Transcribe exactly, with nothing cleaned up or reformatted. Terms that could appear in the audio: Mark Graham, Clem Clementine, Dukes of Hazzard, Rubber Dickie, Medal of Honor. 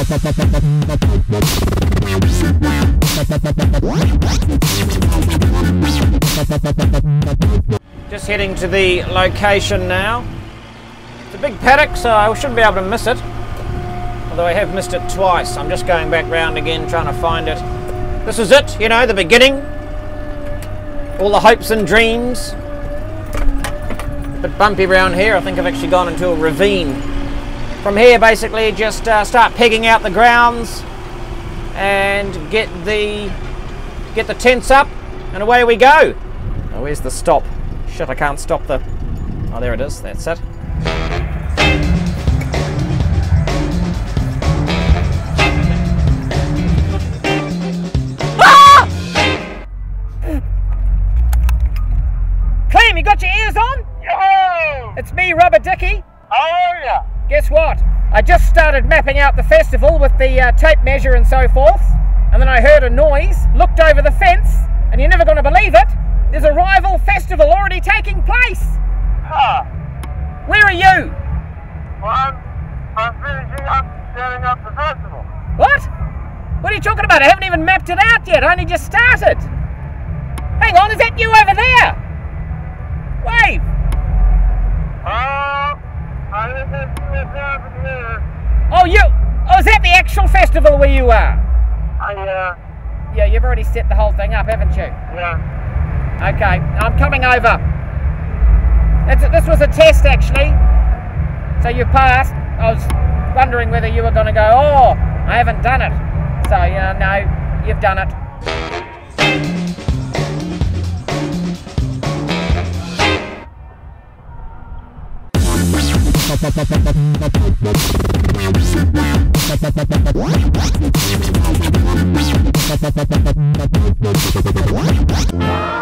Just heading to the location now. It's a big paddock, so I shouldn't be able to miss it. Although I have missed it twice. I'm just going back round again trying to find it. This is it, you know, the beginning. All the hopes and dreams. A bit bumpy round here. I think I've actually gone into a ravine. From here, basically, just uh, start pegging out the grounds and get the get the tents up, and away we go. Oh, where's the stop? Shit, I can't stop the... Oh, there it is. That's it. Ah! Clem, you got your ears on? Yo! It's me, Rubber Dickie. Oh, yeah. Guess what? I just started mapping out the festival with the uh, tape measure and so forth, and then I heard a noise, looked over the fence, and you're never going to believe it, there's a rival festival already taking place! Ah! Where are you? Well, I'm, I'm finishing up, setting up the festival. What? What are you talking about? I haven't even mapped it out yet, I only just started. Hang on, is that you over there? Wave! Ah! Uh... Oh, you! Oh, is that the actual festival where you are? I, uh... Yeah, you've already set the whole thing up, haven't you? Yeah. Okay, I'm coming over. That's, this was a test, actually. So you passed. I was wondering whether you were going to go, oh, I haven't done it. So, yeah, no, you've done it. What?